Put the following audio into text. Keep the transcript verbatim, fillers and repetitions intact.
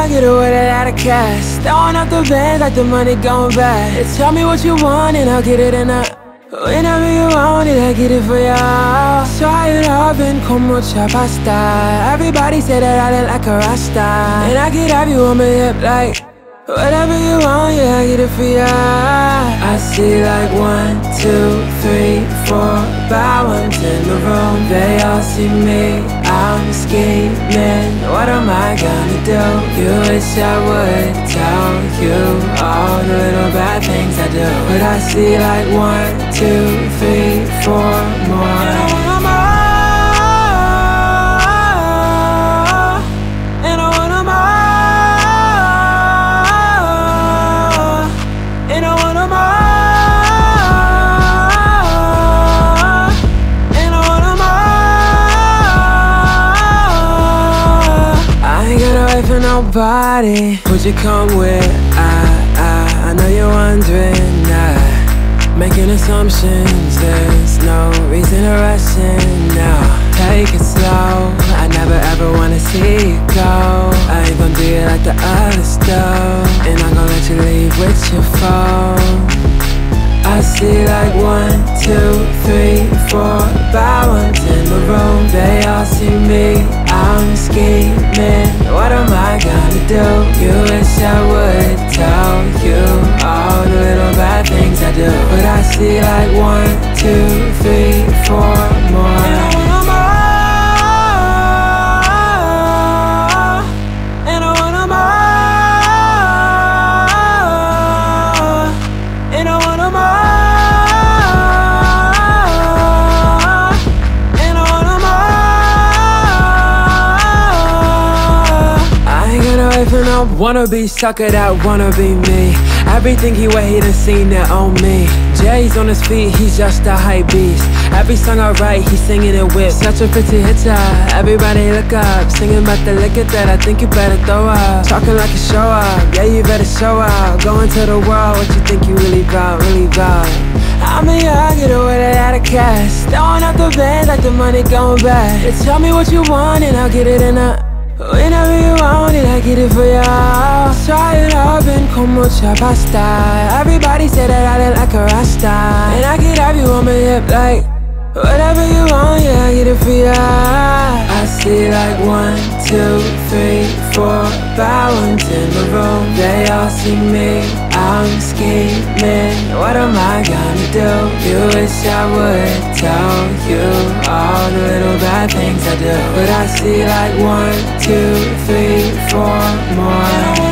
I get away without a cash. Throwing up the bands like the money going back. Just tell me what you want and I'll get it in a. Whenever you want it, I get it for y'all. Try it up and como mucha pasta. Everybody say that I look like a rasta. And I could have you on my hip like whatever you want, yeah, I get it for y'all. I see like one, two, three, four, five ones in the room. They all see me, I'm scheming. What am I gonna do? You wish I would tell you all the little bad things I do. But I see like one, two, three, four more. And I want more. And I want more. And I want more. For nobody, would you come with? I, I, I know you're wondering. I making assumptions. There's no reason to rush in now. Take it slow. I never ever wanna see you go. I ain't gon' do it like the others do, and I'm gon' let you leave with your phone. I see like one, two, three, four, five ones in the room. They all see me, I'm scheming. What am I gonna do? You wish I would tell you all the little bad things I do. But I see like one, two, three, four more. I wanna be sucker, that wanna be me. Everything he wear, he done seen it on me. Jay's on his feet, he's just a hype beast. Every song I write, he's singing it with. Such a pretty hitter, everybody look up. Singing about the liquor that I think you better throw up. Talking like a show up, yeah you better show up. Going to the world, what you think you really about, really about. I'm a young, get away without a cash. Throwing out the bands like the money going back. Just tell me what you want and I'll get it in a. Whenever you want it, I get it for y'all. Try it up and como mucha pasta. Everybody say that I look like a rasta. And I could have you on my hip like whatever you want, yeah, I get it for y'all. I see like one, two, three, four, five ones in the room. They all see me, I'm scheming. What am I gonna do? You wish I would tell you all the little bad things I do. But I see like one, two, three, four more.